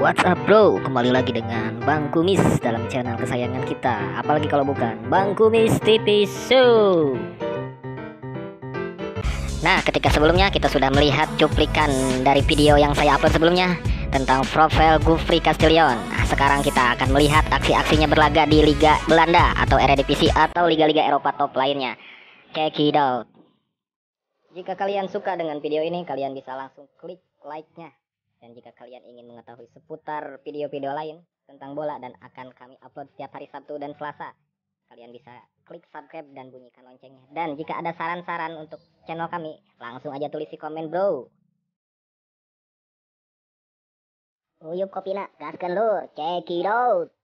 What's up bro, kembali lagi dengan Bang Kumis dalam channel kesayangan kita, apalagi kalau bukan Bang Kumis TV Show. Nah, ketika sebelumnya kita sudah melihat cuplikan dari video yang saya upload sebelumnya tentang profil Geoffrey Castillion. Nah, sekarang kita akan melihat aksi-aksinya berlaga di Liga Belanda atau Eredivisie atau liga-liga Eropa top lainnya. Check it out. Jika kalian suka dengan video ini, kalian bisa langsung klik like-nya. Dan jika kalian ingin mengetahui seputar video-video lain tentang bola dan akan kami upload setiap hari Sabtu dan Selasa, kalian bisa klik subscribe dan bunyikan loncengnya. Dan jika ada saran-saran untuk channel kami, langsung aja tulis di komen bro. Uyup kopina, gaskan lur, check it out.